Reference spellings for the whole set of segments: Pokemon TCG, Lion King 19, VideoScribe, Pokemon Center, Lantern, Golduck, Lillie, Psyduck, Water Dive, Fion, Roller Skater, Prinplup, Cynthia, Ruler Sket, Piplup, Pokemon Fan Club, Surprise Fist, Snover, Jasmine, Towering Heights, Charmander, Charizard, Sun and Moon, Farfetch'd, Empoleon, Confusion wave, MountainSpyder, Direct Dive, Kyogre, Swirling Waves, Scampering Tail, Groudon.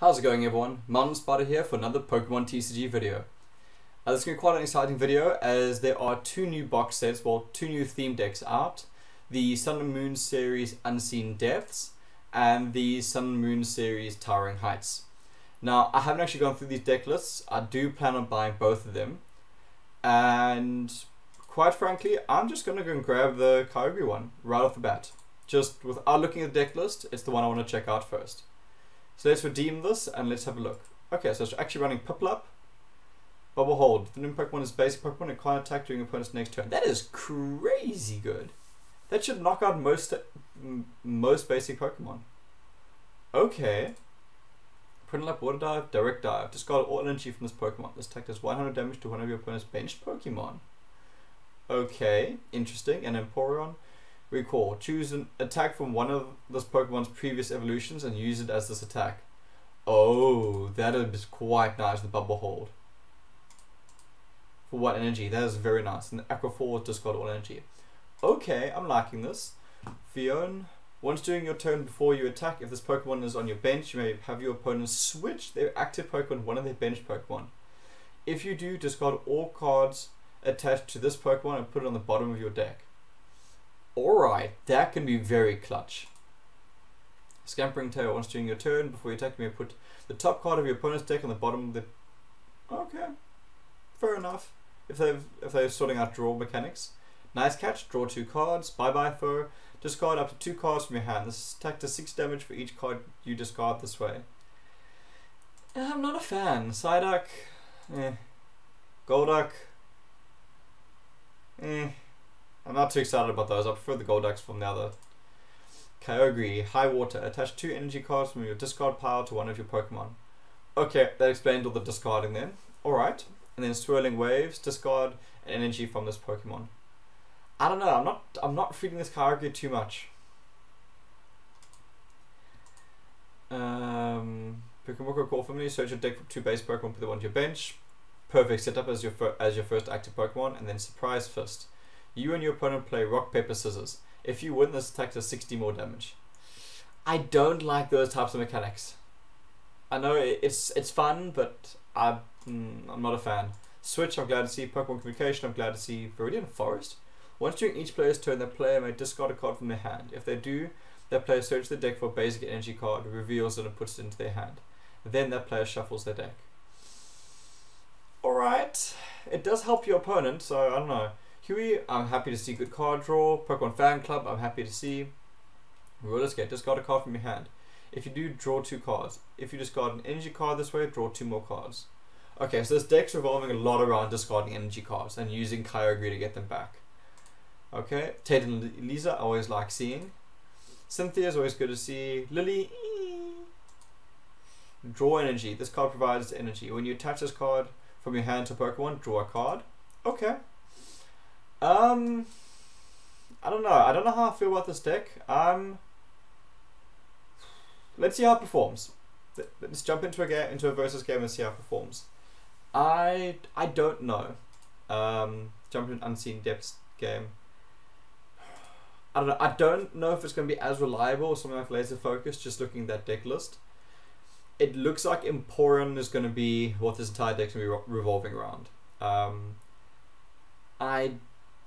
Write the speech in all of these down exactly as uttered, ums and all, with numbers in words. How's it going everyone? MountainSpyder here for another Pokemon T C G video. Uh, this is going to be quite an exciting video as there are two new box sets, well two new theme decks out. The Sun and Moon series Unseen Depths and the Sun and Moon series Towering Heights. Now I haven't actually gone through these deck lists. I do plan on buying both of them. And quite frankly, I'm just going to go and grab the Kyogre one right off the bat. Just without looking at the deck list, it's the one I want to check out first. So let's redeem this and let's have a look. Okay, so it's actually running Piplup. Bubble Hold. The new Pokemon is basic Pokemon and can't attack during opponent's next turn. That is crazy good. That should knock out most most basic Pokemon. Okay. Prinplup, Water Dive, Direct Dive. Discard all energy from this Pokemon. This attack does one hundred damage to one of your opponent's benched Pokemon. Okay, interesting. And Empoleon. Recall. Choose an attack from one of this Pokemon's previous evolutions and use it as this attack. Oh, that is quite nice, the Bubble Hold. For what energy? That is very nice. And the Aqua Force discard all energy. Okay, I'm liking this. Fion. Once during your turn before you attack, if this Pokemon is on your bench, you may have your opponent switch their active Pokemon to one of their bench Pokemon. If you do, discard all cards attached to this Pokemon and put it on the bottom of your deck. Alright, that can be very clutch. Scampering Tail. Once during your turn, before you attack, you may put the top card of your opponent's deck on the bottom of the... Okay. Fair enough. If they've if they're sorting out draw mechanics. Nice catch. Draw two cards. Bye-bye foe. Discard up to two cards from your hand. This attack does six damage for each card you discard this way. I'm not a fan. Psyduck. Eh. Golduck. Eh. I'm not too excited about those. I prefer the Golducks from the other. Kyogre, High Water. Attach two energy cards from your discard pile to one of your Pokemon. Okay, that explained all the discarding then. Alright. And then Swirling Waves. Discard an energy from this Pokemon. I don't know. I'm not I'm not feeding this Kyogre too much. Um, Pokemon Call family. Search your deck for two base Pokemon. Put them onto your bench. Perfect setup as your, as your first active Pokemon. And then Surprise Fist. You and your opponent play rock, paper, scissors. If you win, this attack does sixty more damage. I don't like those types of mechanics. I know it's it's fun, but I, mm, I'm not a fan. Switch, I'm glad to see. Pokemon Communication, I'm glad to see. Viridian Forest. Once during each player's turn, the player may discard a card from their hand. If they do, that player searches the deck for a basic energy card, reveals it and puts it into their hand. Then that player shuffles their deck. Alright. It does help your opponent, so I don't know. Huey, I'm happy to see good card draw. Pokemon Fan Club, I'm happy to see. Ruler Sket, discard a card from your hand. If you do, draw two cards. If you discard an energy card this way, draw two more cards. Okay, so this deck's revolving a lot around discarding energy cards and using Kyogre to get them back. Okay, Teyla and Liza, I always like seeing. Cynthia's always good to see. Lillie, draw energy. This card provides energy. When you attach this card from your hand to Pokemon, draw a card. Okay. Um, I don't know. I don't know how I feel about this deck. Um, let's see how it performs. Let's jump into a game, into a versus game and see how it performs. I I don't know. Um, jump into an Unseen Depths game. I don't know. I don't know if it's going to be as reliable or something like Laser Focus. Just looking at that deck list, it looks like Emporion is going to be what this entire deck's going to be revolving around. Um, I.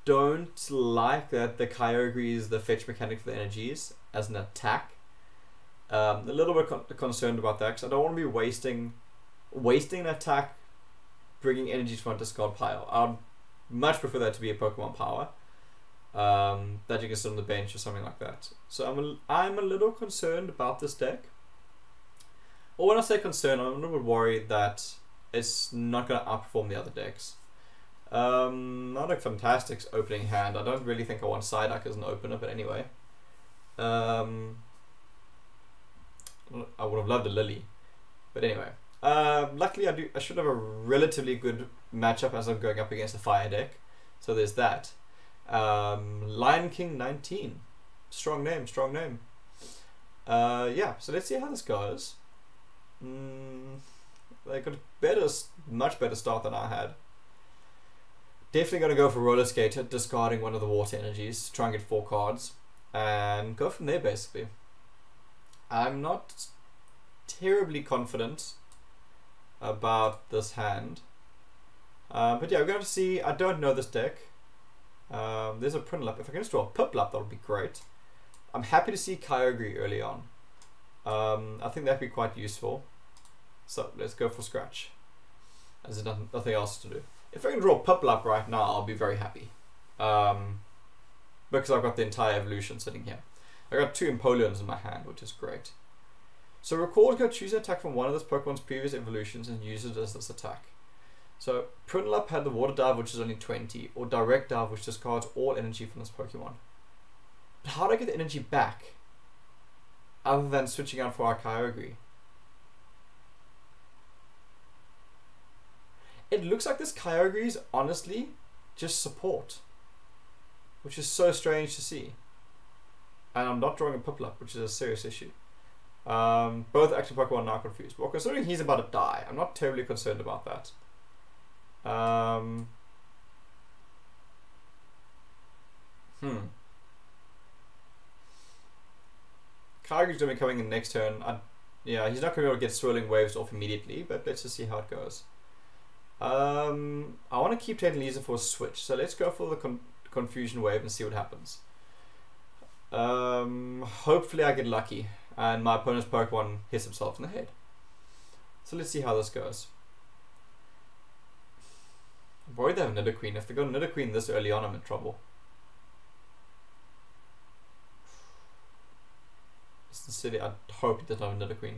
Don't like that the Kyogre is the fetch mechanic for the energies as an attack. Um, a little bit con concerned about that because I don't want to be wasting wasting an attack bringing energies from a discard pile. I'd much prefer that to be a Pokemon power um, that you can sit on the bench or something like that. So I'm a, I'm a little concerned about this deck. Or when I say concerned, I'm a little bit worried that it's not going to outperform the other decks. Um, not a fantastic opening hand. I don't really think I want Psyduck as an opener, but anyway. Um, I would have loved a Lillie, but anyway. Uh, luckily, I do. I should have a relatively good matchup as I'm going up against a fire deck. So there's that. Um, Lion King nineteen, strong name, strong name. Uh, yeah. So let's see how this goes. Mm, they got a better, much better start than I had. Definitely going to go for Roller Skater, discarding one of the water energies, try and get four cards, and go from there basically. I'm not terribly confident about this hand. Uh, but yeah, we're going to see. I don't know this deck. Um, there's a Prinplup. If I can just draw a Piplup, that would be great. I'm happy to see Kyogre early on. Um, I think that'd be quite useful. So let's go for Scratch, as there's nothing, nothing else to do. If I can draw Piplup right now, I'll be very happy. Um, because I've got the entire evolution sitting here. I got two Empoleons in my hand, which is great. So recall to choose an attack from one of this Pokemon's previous evolutions and use it as this attack. So Prinplup had the Water Dive, which is only twenty, or Direct Dive, which discards all energy from this Pokemon. But how do I get the energy back, other than switching out for our Kyogre? It looks like this Kyogre is honestly just support, which is so strange to see. And I'm not drawing a Piplup, which is a serious issue. Um, both active Pokemon are now confused. Well, considering he's about to die, I'm not terribly concerned about that. Um, hmm. Kyogre's going to be coming in next turn. I, yeah, he's not going to be able to get Swirling Waves off immediately, but let's just see how it goes. Um, I want to keep Teyla and Liza for a switch, so let's go for the con Confusion Wave and see what happens. Um, hopefully I get lucky and my opponent's Pokemon hits himself in the head. So let's see how this goes. I'm worried they have Nidoqueen. If they go Nidoqueen this early on, I'm in trouble. Sincerely, I hope he doesn't have Nidoqueen.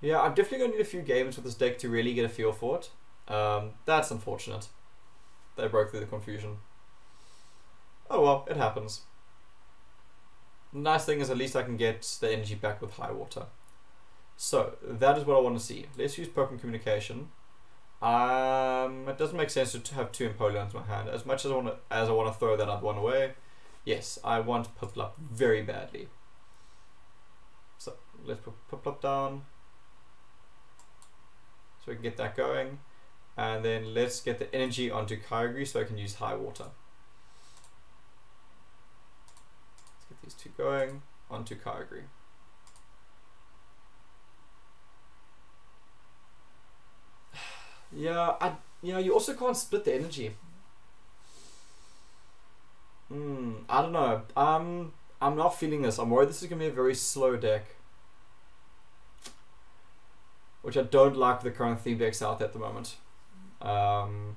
Yeah, I'm definitely going to need a few games with this deck to really get a feel for it. Um, that's unfortunate. They broke through the confusion. Oh well, it happens. The nice thing is at least I can get the energy back with High Water. So, that is what I want to see. Let's use Pokemon Communication. Um, it doesn't make sense to have two Empoleons in my hand. As much as I want to, as I want to throw that other one away, yes, I want Piplup very badly. So, let's put Piplup down, so we can get that going. And then let's get the energy onto Kyogre so I can use High Water. Let's get these two going onto Kyogre. Yeah, I, you know, you also can't split the energy. Hmm, I don't know. Um, I'm not feeling this. I'm worried this is going to be a very slow deck, which I don't like with the current theme decks out there at the moment. Um,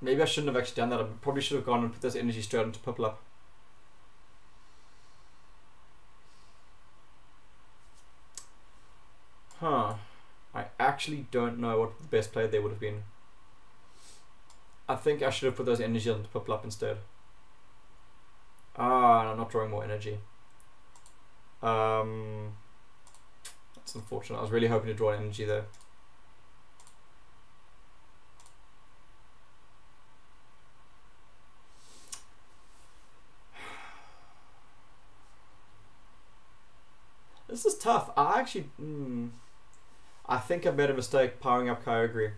maybe I shouldn't have actually done that. I probably should have gone and put this energy straight into Piplup. Huh. I actually don't know what the best play there would have been. I think I should have put those energy into Piplup instead. Ah, and I'm not drawing more energy. Um, that's unfortunate. I was really hoping to draw an energy there. This is tough. I actually... Mm, I think I made a mistake powering up Kyogre.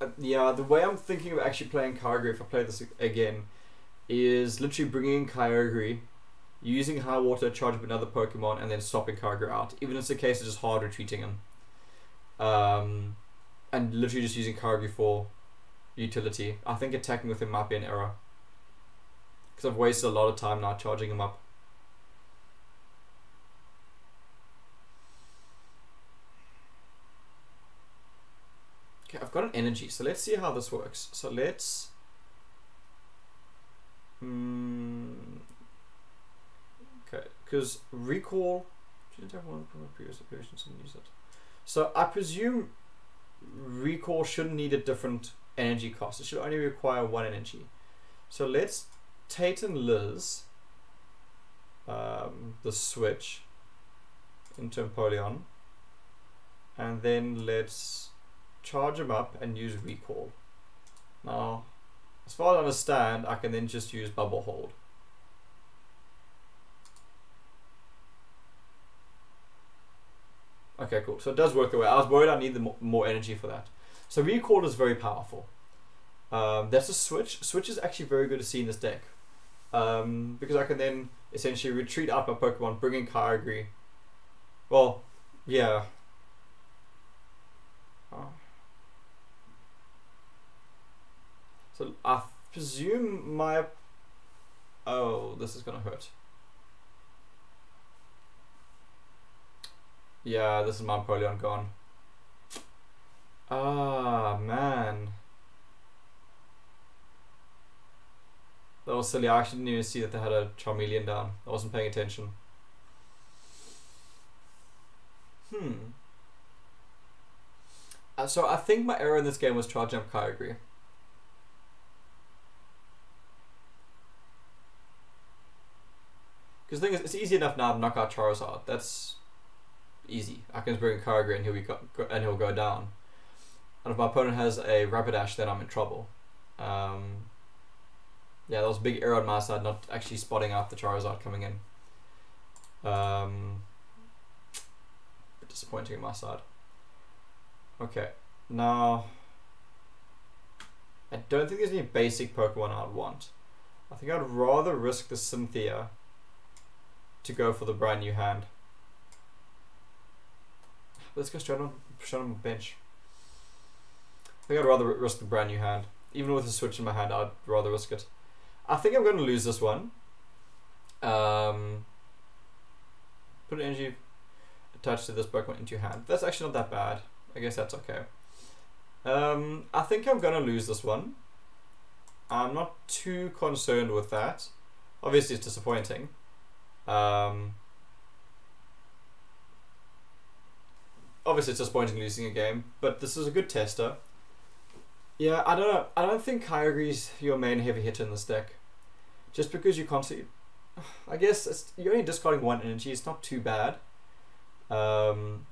Uh, yeah, the way I'm thinking of actually playing Kyogre, if I play this again, is literally bringing in Kyogre, using High Water, charge up another Pokemon, and then stopping Kyogre out. Even if it's a case of just hard retreating him. Um, and literally just using Kyogre for utility. I think attacking with him might be an error, because I've wasted a lot of time now charging him up. Okay, I've got an energy, so let's see how this works. So let's... Um, okay, because recall... So I presume recall shouldn't need a different energy cost. It should only require one energy. So let's... Tate and Liz, um, the switch into Empoleon, and then let's charge him up and use Recall. Now, as far as I understand, I can then just use Bubble Hold. Okay, cool. So it does work the way. I was worried I need the more energy for that. So Recall is very powerful. Um, that's a Switch. Switch is actually very good to see in this deck, um, because I can then essentially retreat out my Pokemon, bring in Kyogre. Well, yeah. Oh. So I presume my... Oh, this is gonna hurt. Yeah, this is my Empoleon gone. Ah, man. That was silly. I actually didn't even see that they had a Charmeleon down. I wasn't paying attention. Hmm. Uh, so I think my error in this game was Charge Jump Kyogre. Because the thing is, it's easy enough now to knock out Charizard. That's easy. I can just bring Kyogre and he'll be go and he'll go down. And if my opponent has a Rapidash, then I'm in trouble. Um, yeah, that was a big error on my side, not actually spotting out the Charizard coming in. Um, a bit disappointing on my side. Okay, now I don't think there's any basic Pokemon I'd want. I think I'd rather risk the Cynthia to go for the brand new hand. Let's go straight on, straight on the bench. I think I'd rather risk the brand new hand. Even with a Switch in my hand, I'd rather risk it. I think I'm going to lose this one. Um, put an energy attached to this Pokemon into your hand. That's actually not that bad. I guess that's okay. Um, I think I'm going to lose this one. I'm not too concerned with that. Obviously, it's disappointing. Um, obviously, it's disappointing losing a game, but this is a good tester. Yeah, I don't know. I don't think Kyogre's your main heavy hitter in this deck. Just because you constantly... I guess it's, you're only discarding one energy. It's not too bad. Um...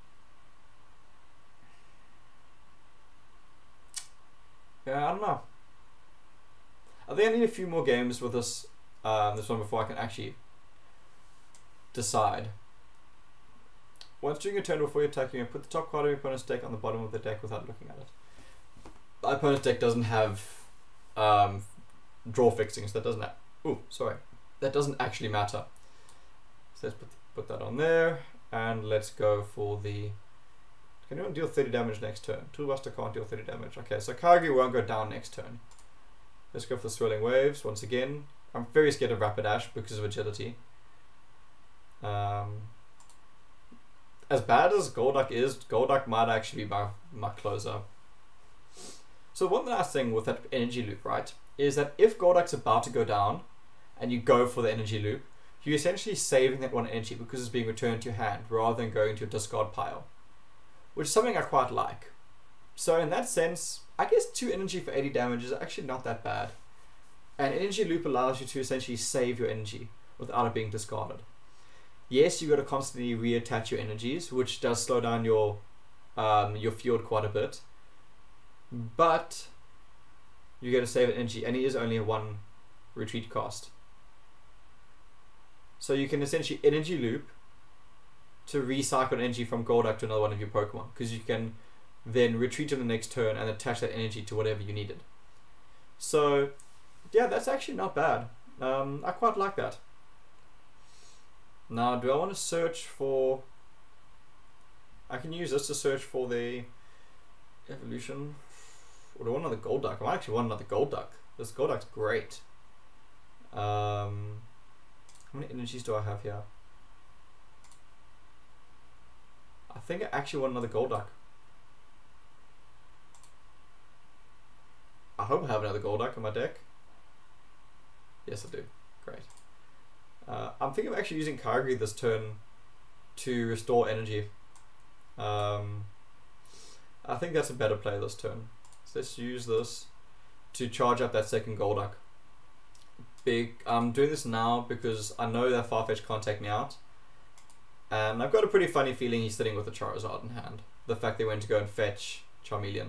Yeah, I don't know. I think I need a few more games with this um, this one before I can actually decide. Once during your turn before you attack, you can put the top card of your opponent's deck on the bottom of the deck without looking at it. My opponent's deck doesn't have um, draw fixing, so that doesn't. Ooh, sorry, that doesn't actually matter. So let's put put that on there, and let's go for the. Can anyone deal thirty damage next turn? Toolbuster can't deal thirty damage. Okay, so Kyogre won't go down next turn. Let's go for the Swirling Waves once again. I'm very scared of Rapidash because of agility. Um, as bad as Golduck is, Golduck might actually be my, my closer. So one last thing with that energy loop, right, is that if Golduck's about to go down and you go for the energy loop, you're essentially saving that one energy because it's being returned to your hand rather than going to your discard pile, which is something I quite like. So in that sense, I guess two energy for eighty damage is actually not that bad. An energy loop allows you to essentially save your energy without it being discarded. Yes, you've got to constantly reattach your energies, which does slow down your um, your field quite a bit. But you get to save an energy, and it is only a one retreat cost. So you can essentially energy loop to recycle energy from Golduck to another one of your Pokemon, because you can then retreat on the next turn and attach that energy to whatever you needed. So yeah, that's actually not bad. Um, I quite like that. Now, do I want to search for... I can use this to search for the evolution. Or do I want another Golduck? I might actually want another Golduck. This Golduck's great. Um, how many energies do I have here? I think I actually want another Golduck. I hope I have another Golduck in my deck. Yes, I do. Great. Uh, I'm thinking of actually using Kyogre this turn to restore energy. Um, I think that's a better play this turn. So let's use this to charge up that second Golduck. Big. I'm doing this now because I know that Farfetch'd can't take me out. And I've got a pretty funny feeling he's sitting with a Charizard in hand. The fact they went to go and fetch Charmeleon.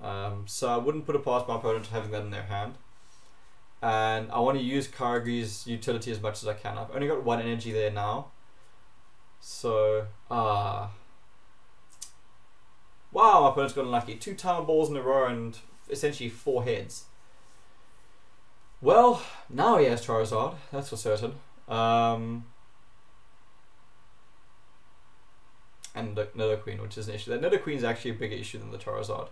Um, so I wouldn't put it past my opponent having that in their hand. And I want to use Kyogre's utility as much as I can. I've only got one energy there now. So, ah. Uh, wow, my opponent's got unlucky. Two Timer Balls in a row and essentially four heads. Well, now he has Charizard, that's for certain. Um, and Nidoqueen, which is an issue. That Nidoqueen is actually a bigger issue than the Charizard.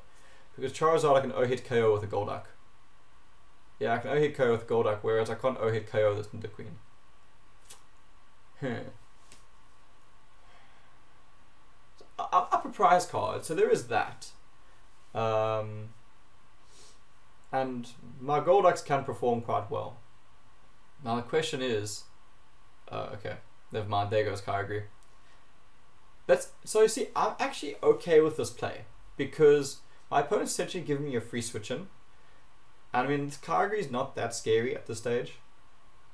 Because Charizard, I can oh-hit K O with a Golduck. Yeah, I can oh-hit K O with Golduck, whereas I can't oh-hit K O with Nidoqueen. Hmm. Up a prize card, so there is that. Um, and my Golducks can perform quite well. Now the question is, uh, okay, never mind, there goes Kyogre. That's, so you see, I'm actually okay with this play, because my opponent's essentially giving me a free switch in, and I mean, Kyogre's not that scary at this stage.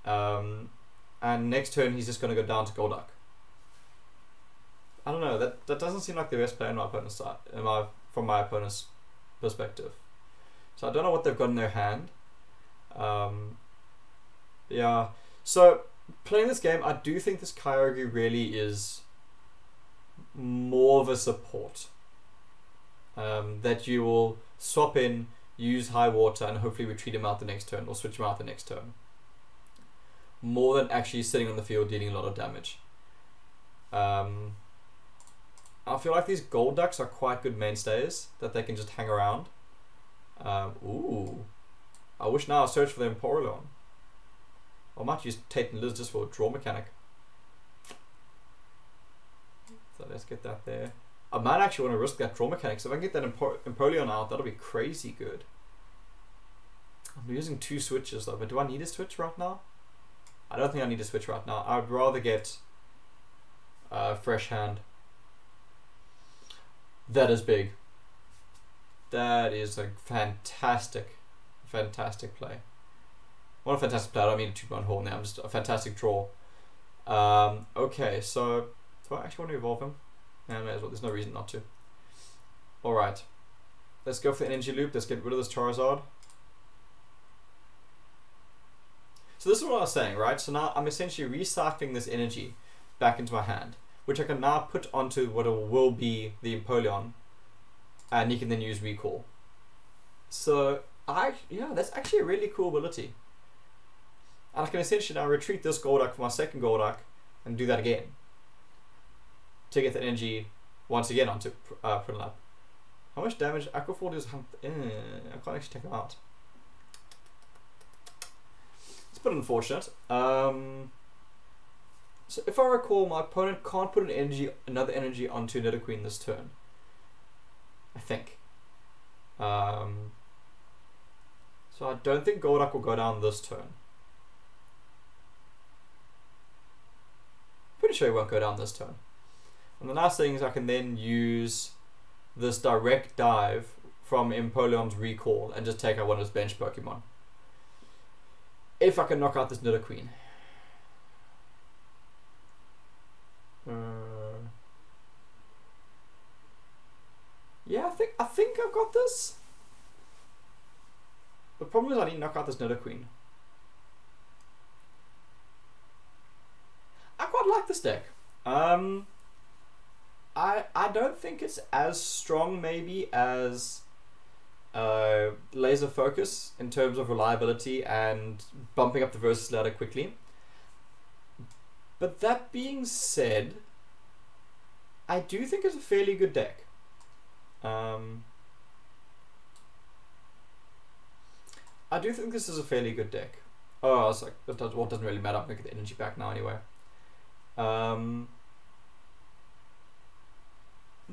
Um, and next turn he's just going to go down to Golduck. I don't know, that, that doesn't seem like the best play on my opponent's side, in my, from my opponent's perspective. So I don't know what they've got in their hand. Um, yeah, so playing this game, I do think this Kyogre really is more of a support. Um, that you will swap in, use High Water, and hopefully retreat him out the next turn, or switch him out the next turn. More than actually sitting on the field dealing a lot of damage. Um... I feel like these Golducks are quite good mainstays that they can just hang around. Um, ooh. I wish now I searched for the Empoleon. I might use Tate and Liz just for a draw mechanic. So let's get that there. I might actually want to risk that draw mechanic. So if I can get that Empo Empoleon out, that'll be crazy good. I'm using two switches though, but do I need a switch right now? I don't think I need a switch right now. I'd rather get a uh, fresh hand. That is big. That is a fantastic, fantastic play. What a fantastic play. I don't mean a two-point haul now. I'm just a fantastic draw. Um, okay, so do I actually want to evolve him? Yeah, may as well. There's no reason not to. All right. Let's go for the energy loop. Let's get rid of this Charizard. So this is what I was saying, right? So now I'm essentially recycling this energy back into my hand, which I can now put onto what will be the Empoleon, and you can then use Recall. So, I yeah, that's actually a really cool ability. And I can essentially now retreat this Golduck for my second Golduck, and do that again, to get the energy once again onto uh, Prinplup. How much damage Aquafall does? Uh, I can't actually take him out. It's a bit unfortunate. Um... So if I recall, my opponent can't put an energy, another energy onto Nidoqueen this turn. I think. Um, so I don't think Golduck will go down this turn. Pretty sure he won't go down this turn. And the nice thing is I can then use this direct dive from Empoleon's Recall and just take out one of his bench Pokemon. If I can knock out this Nidoqueen. Uh, yeah, I think I think I've got this. The problem is I need to knock out this Nidoqueen. I quite like this deck. Um, I I don't think it's as strong maybe as uh, Laser Focus in terms of reliability and bumping up the versus ladder quickly. But that being said, I do think it's a fairly good deck. Um, I do think this is a fairly good deck. Oh, I was like, it doesn't, well, it doesn't really matter. I'm going to get the energy back now anyway. Um,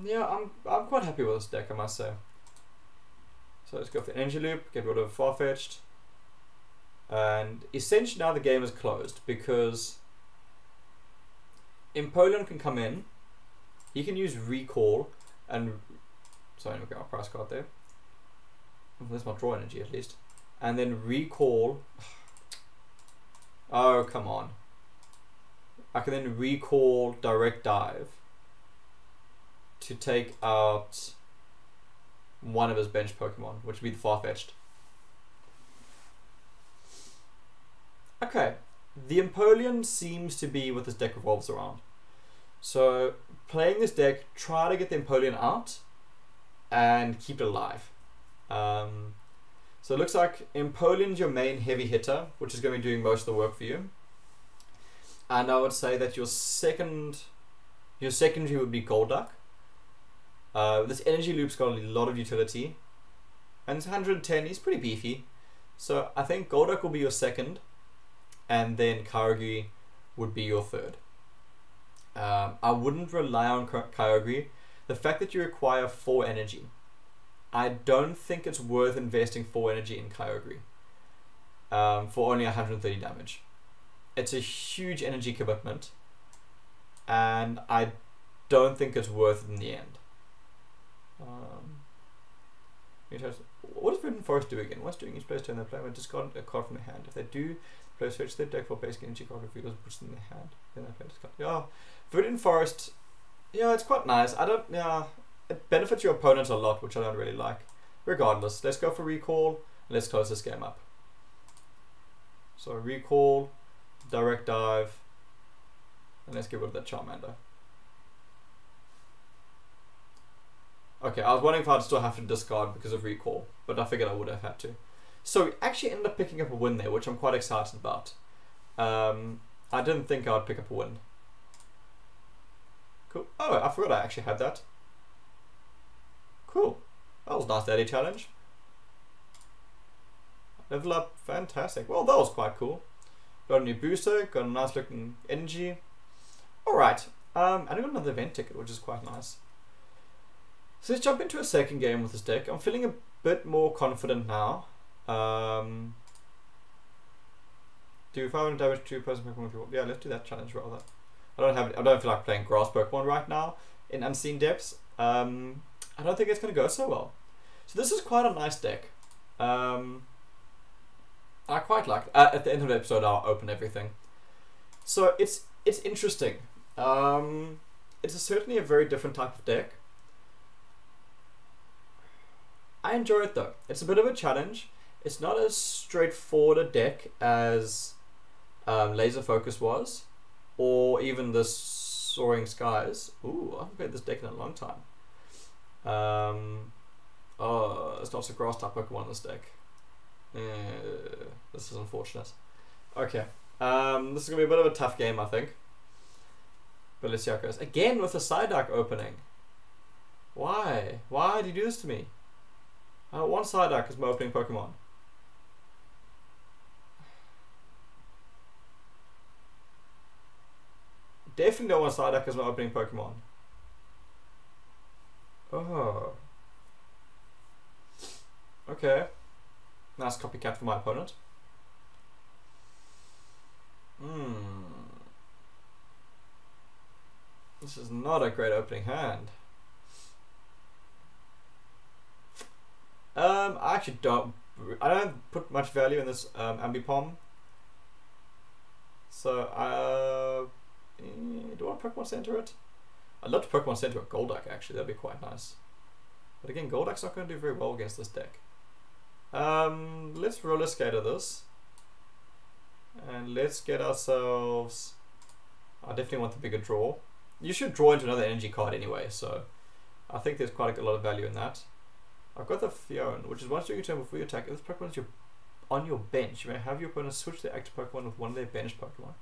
yeah, I'm, I'm quite happy with this deck, I must say. So let's go for the energy loop, get rid of Farfetch'd. And essentially now the game is closed because Empoleon can come in, he can use Recall, and sorry, we'll get our price card there. That's my draw energy at least. And then Recall. Oh, come on. I can then Recall Direct Dive to take out one of his bench Pokemon, which would be the Farfetch'd. Okay. The Empoleon seems to be what this deck revolves around. So playing this deck, try to get the Empoleon out and keep it alive. Um, So it looks like Empoleon's your main heavy hitter, which is going to be doing most of the work for you. And I would say that your second, your secondary would be Golduck. Uh, this energy loop's got a lot of utility. And it's one hundred ten, he's pretty beefy. So I think Golduck will be your second. And then Kyogre would be your third. Um, I wouldn't rely on Kyogre. The fact that you require four energy, I don't think it's worth investing four energy in Kyogre um, for only one hundred thirty damage. It's a huge energy commitment, and I don't think it's worth it in the end. Um, what does Viridian Forest do again? Once doing each player's turn, the player will discard a card from their hand. If they do, the player searches their deck for basic energy card if it puts it in their hand. Then the player discards. Yeah, Viridian Forest. Yeah, it's quite nice. I don't. Yeah, it benefits your opponents a lot, which I don't really like. Regardless, let's go for recall and let's close this game up. So recall. Direct Dive, and let's get rid of that Charmander. Okay, I was wondering if I'd still have to discard because of recall, but I figured I would have had to. So we actually ended up picking up a win there, which I'm quite excited about. Um, I didn't think I'd pick up a win. Cool. Oh, I forgot I actually had that. Cool. That was a nice daily challenge. Level up, fantastic. Well, that was quite cool. Got a new booster, got a nice looking energy. Alright, um, and I got another event ticket, which is quite nice. So let's jump into a second game with this deck. I'm feeling a bit more confident now. Um, do five hundred damage to person Pokemon if you want. Yeah, let's do that challenge rather. I don't have. I don't feel like playing grass Pokemon right now in Unseen Depths. Um, I don't think it's going to go so well. So this is quite a nice deck. Um, I quite like it. Uh, at the end of the episode, I'll open everything. So it's it's interesting. Um, it's a certainly a very different type of deck. I enjoy it though. It's a bit of a challenge. It's not as straightforward a deck as um, Laser Focus was, or even the Soaring Skies. Ooh, I haven't played this deck in a long time. Um, oh, it's not so grass type Pokemon in this deck. Uh, this is unfortunate. Okay, um, this is going to be a bit of a tough game, I think. But let's see how it goes. Again with a Psyduck opening. Why? Why do you do this to me? I don't want Psyduck as my opening Pokemon. Definitely don't want Psyduck as my opening Pokemon. Oh. Okay. Nice copycat for my opponent. Hmm. This is not a great opening hand. Um, I actually don't. I don't put much value in this um, Ambipom. So uh, do I want to Pokemon Center it? I'd love to Pokemon Center a Golduck. Actually, that'd be quite nice. But again, Golduck's not going to do very well against this deck. Um, let's Roller Skater this. And let's get ourselves... I definitely want the bigger draw. You should draw into another energy card anyway, so... I think there's quite a lot of value in that. I've got the Fion, which is once during your turn before you attack, if this Pokemon is your, on your bench, you may have your opponent switch their active Pokemon with one of their bench Pokemon.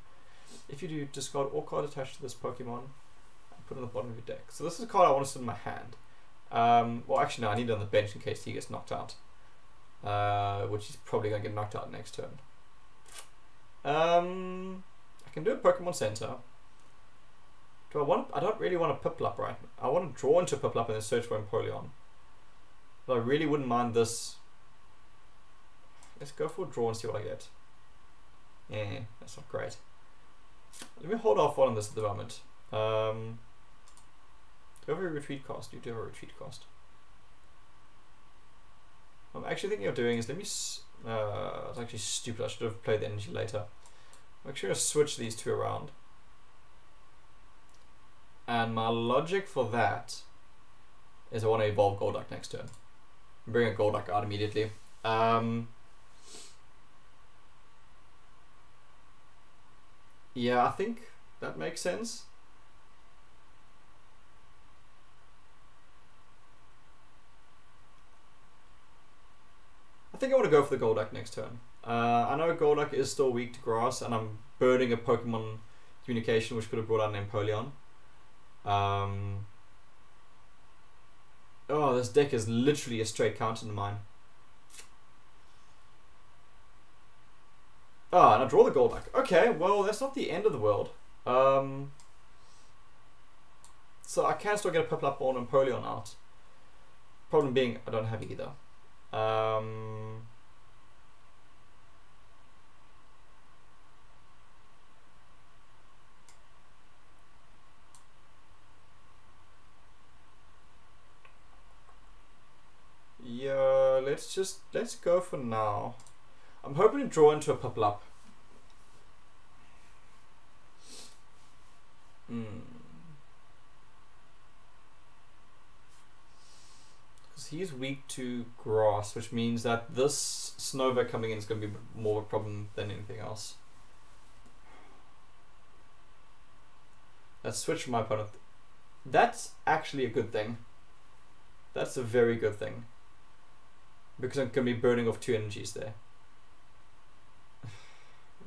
If you do, discard all cards attached to this Pokemon and put it on the bottom of your deck. So this is a card I want to sit in my hand. Um, well, actually no, I need it on the bench in case he gets knocked out. Uh, which is probably going to get knocked out next turn. Um, I can do a Pokemon Center. Do I want? I don't really want to Piplup right now. I want to draw into Piplup and then search for Empoleon. But I really wouldn't mind this. Let's go for a draw and see what I get. Yeah, that's not great. Let me hold off on this at the moment. Um, do I have a retreat cost? You do have a retreat cost. I'm actually thinking of doing is let me. S uh, it's actually stupid. I should have played the energy later. I'm actually gonna switch these two around. And my logic for that is I want to evolve Golduck next turn. Bring a Golduck out immediately. Um, yeah, I think that makes sense. I think I want to go for the Golduck next turn. Uh, I know Golduck is still weak to grass, and I'm burning a Pokemon Communication, which could have brought out an Empoleon. Um, oh, this deck is literally a straight counter to mine. Ah, and I draw the Golduck. Okay, well, that's not the end of the world. Um, so I can still get a Piplup or an Empoleon out. Problem being, I don't have either. Um, yeah, let's just, let's go for now. I'm hoping to draw into a Piplup. Hmm. Because he's weak to grass, which means that this Snover coming in is going to be more of a problem than anything else. Let's switch my opponent. That's actually a good thing. That's a very good thing. Because I'm going to be burning off two energies there.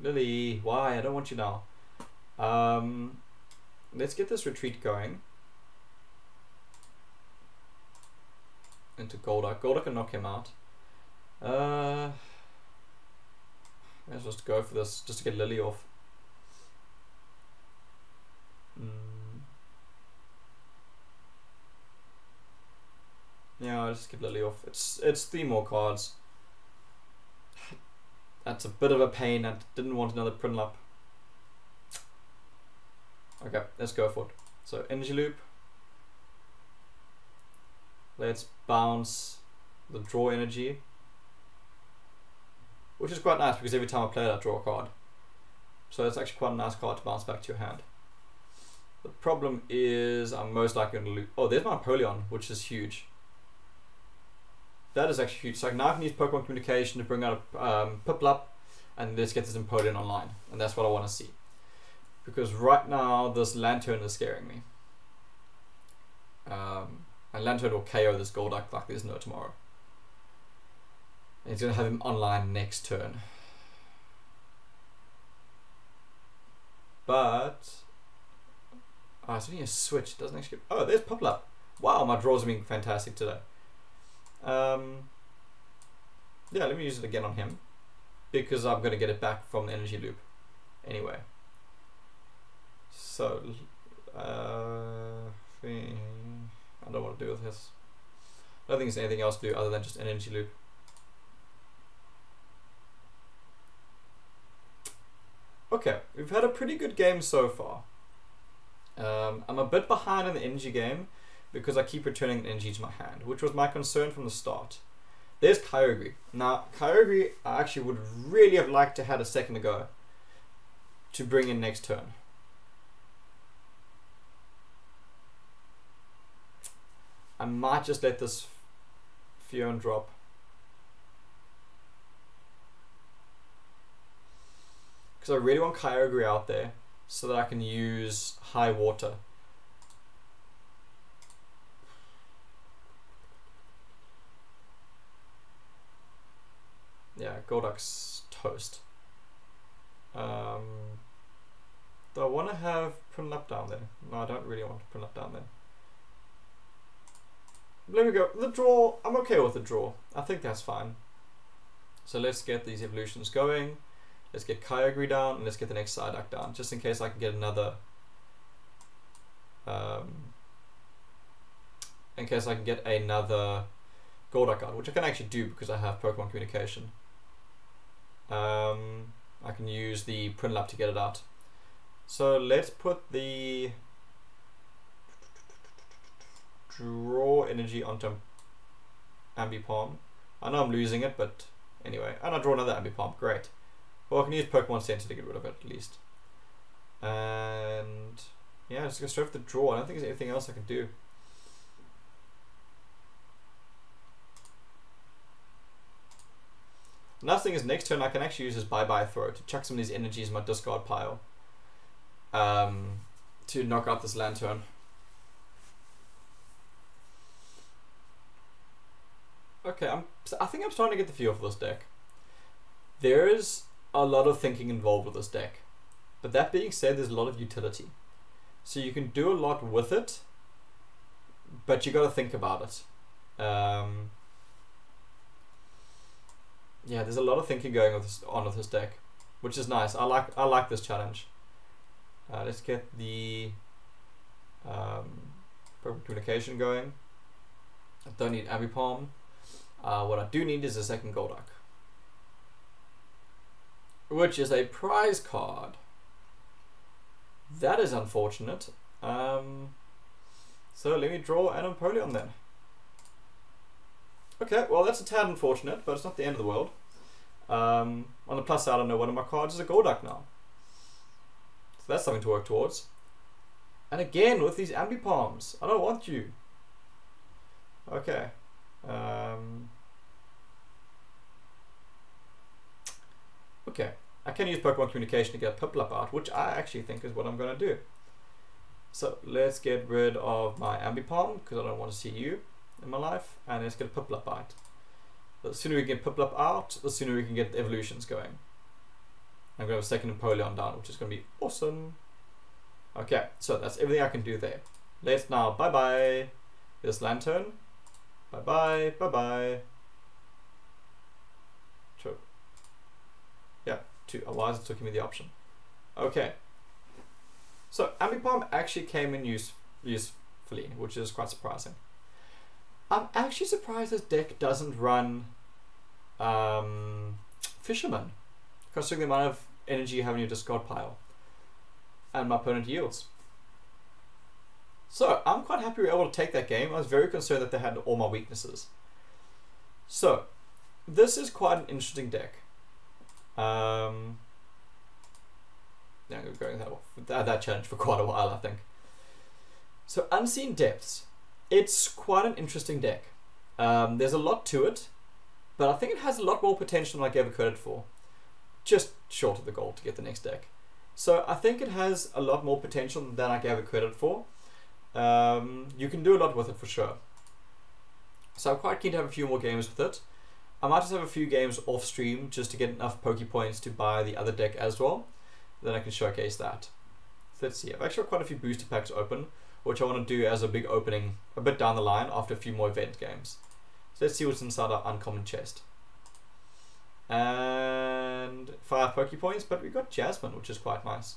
Lillie, why? I don't want you now. Um, let's get this retreat going. Into Golduck. Golduck can knock him out. Uh, let's just go for this, just to get Lillie off. Mm. Yeah, I'll just get Lillie off. It's, it's three more cards. That's a bit of a pain. I didn't want another Prinplup. Okay, let's go for it. So, energy loop. Let's bounce the draw energy. Which is quite nice because every time I play it, I draw a card. So it's actually quite a nice card to bounce back to your hand. The problem is I'm most likely going to lose. Oh, there's my Empoleon, which is huge. That is actually huge. So now I can use Pokemon Communication to bring out a um, Piplup, and let's get this Empoleon online. And that's what I want to see. Because right now, this Lantern is scaring me. Um, and Lantern will K O this Golduck like there's no tomorrow. And he's going to have him online next turn. But... oh, it's only a switch. It doesn't actually... oh, there's Piplup. Wow, my draws have been fantastic today. Um, yeah, let me use it again on him because I'm going to get it back from the energy loop anyway. So uh, I don't want to do with this. I don't think there's anything else to do other than just an energy loop. Okay, we've had a pretty good game so far. um, I'm a bit behind in the energy game because I keep returning energy to my hand, which was my concern from the start. There's Kyogre. Now, Kyogre, I actually would really have liked to have had a second ago to bring in next turn. I might just let this Fion drop. Because I really want Kyogre out there so that I can use High Water. Yeah, Golduck's toast. Um, do I want to have Prinplup down there? No, I don't really want Prinplup down there. Let me go. The draw, I'm okay with the draw. I think that's fine. So let's get these evolutions going. Let's get Kyogre down, and let's get the next Psyduck down, just in case I can get another... Um, in case I can get another Golduck out, which I can actually do because I have Pokemon Communication. Um, I can use the Prinplup to get it out. So let's put the draw energy onto Ambipom. I know I'm losing it, but anyway. And I draw another Ambipom. Great. Well, I can use Pokemon Center to get rid of it at least. And yeah, just gonna straight for the draw. I don't think there's anything else I can do. Last thing is next turn I can actually use this Bye Bye Throw to chuck some of these energies in my discard pile um, to knock out this Lantern. Okay, I'm I think I'm starting to get the feel for this deck. There is a lot of thinking involved with this deck. But that being said, there's a lot of utility. So you can do a lot with it, but you got to think about it. Um, yeah, there's a lot of thinking going with this, on with this deck, which is nice. I like I like this challenge. Uh, let's get the um, perfect communication going. I don't need Ambipom. Uh, what I do need is a second Golduck, which is a prize card. That is unfortunate. Um, so let me draw an Empoleon then. Okay, well that's a tad unfortunate, but it's not the end of the world. Um, on the plus side, I know one of my cards is a Golduck now. So that's something to work towards. And again, with these Ambipoms, I don't want you. Okay. Um, okay. I can use Pokemon Communication to get a Piplup out, which I actually think is what I'm going to do. So let's get rid of my Ambipom, because I don't want to see you in my life, and let's get a Piplup out. The sooner we can get Piplup out, the sooner we can get the evolutions going. I'm going to have a second Empoleon down, which is going to be awesome. Okay, so that's everything I can do there. Let's now, bye-bye. This Lantern. Bye-bye, bye-bye. True. Yeah. Two. Otherwise it took me the option. Okay. So Ambipom actually came in use usefully, which is quite surprising. I'm actually surprised this deck doesn't run um, Fisherman, considering the amount of energy you have in your discard pile and my opponent yields. So I'm quite happy we were able to take that game. I was very concerned that they had all my weaknesses. So this is quite an interesting deck. Um, yeah, I'm going to go with that, that challenge for quite a while, I think. So Unseen Depths, it's quite an interesting deck. Um, there's a lot to it, but I think it has a lot more potential than I gave it credit for. Just short of the goal to get the next deck. So I think it has a lot more potential than I gave it credit for. Um, you can do a lot with it for sure. So I'm quite keen to have a few more games with it. I might just have a few games off stream just to get enough Poke Points to buy the other deck as well. Then I can showcase that. So let's see, I've actually got quite a few booster packs open, which I want to do as a big opening a bit down the line after a few more event games. So let's see what's inside our uncommon chest. And five Poke Points, but we got Jasmine, which is quite nice.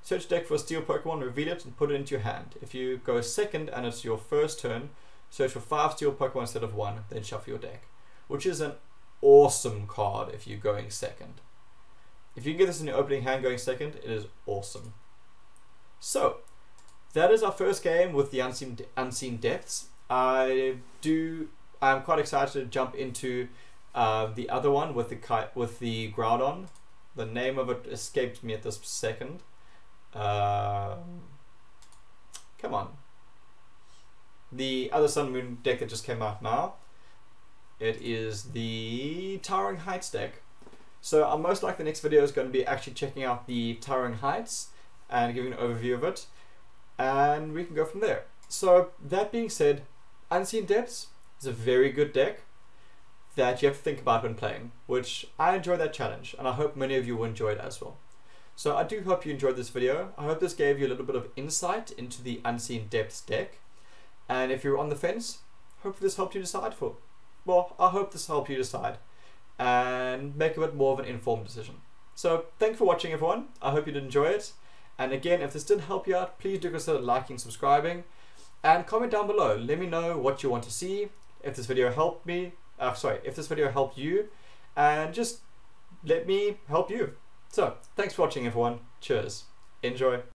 Search deck for a steel Pokemon, reveal it and put it into your hand. If you go second and it's your first turn, search for five steel Pokemon instead of one, then shuffle your deck. Which is an awesome card if you're going second. If you can get this in your opening hand going second, it is awesome. So, that is our first game with the Unseen, Unseen Depths. I do, I'm quite excited to jump into uh, the other one with the, with the Groudon. The name of it escaped me at this second. Uh, come on. The other Sun and Moon deck that just came out now. It is the Towering Heights deck. So uh, most likely the next video is going to be actually checking out the Towering Heights and giving an overview of it. And we can go from there. So that being said, Unseen Depths is a very good deck that you have to think about when playing, which I enjoy that challenge and I hope many of you will enjoy it as well. So I do hope you enjoyed this video. I hope this gave you a little bit of insight into the Unseen Depths deck. And if you're on the fence, hopefully this helped you decide for. Well, I hope this helped you decide and make a bit more of an informed decision. So thanks for watching everyone. I hope you did enjoy it. And again, if this did help you out, please do consider liking, subscribing and comment down below. Let me know what you want to see. If this video helped me, uh, sorry, if this video helped you and just let me help you. So thanks for watching everyone. Cheers. Enjoy.